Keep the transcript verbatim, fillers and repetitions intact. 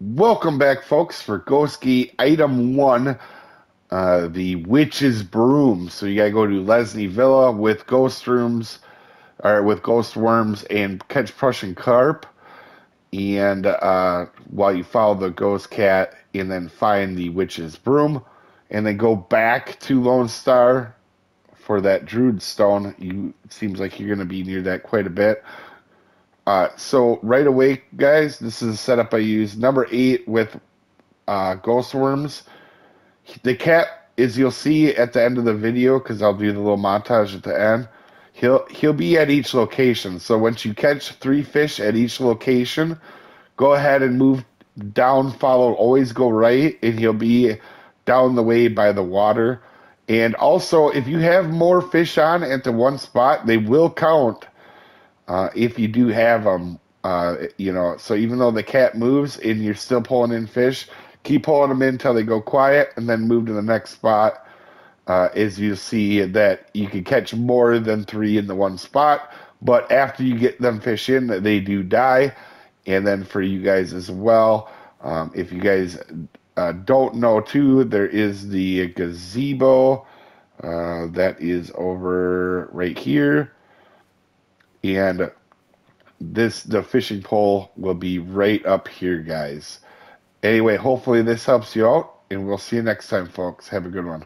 Welcome back, folks, for Ghost Gate Item one, uh, the Witch's Broom. So you gotta go to Leslie Villa with ghost rooms, or with ghost worms, and catch Prussian carp. And uh, while you follow the ghost cat, and then find the Witch's Broom, and then go back to Lone Star for that Druid Stone. You it seems like you're gonna be near that quite a bit. Uh, so right away, guys, this is a setup I use. Number eight with uh, ghost worms. The cat, as you'll see at the end of the video, because I'll do the little montage at the end, he'll he'll be at each location. So once you catch three fish at each location, go ahead and move down, follow, always go right, and he'll be down the way by the water. And also, if you have more fish on at the one spot, they will count. Uh, if you do have them, uh, you know, so even though the cat moves and you're still pulling in fish, keep pulling them in until they go quiet and then move to the next spot. Uh, as you see that you can catch more than three in the one spot, but after you get them fish in, they do die. And then for you guys as well, um, if you guys uh, don't know too, there is the gazebo uh, that is over right here. And this, the fishing pole will be right up here, guys. Anyway, hopefully this helps you out, and we'll see you next time, folks. Have a good one.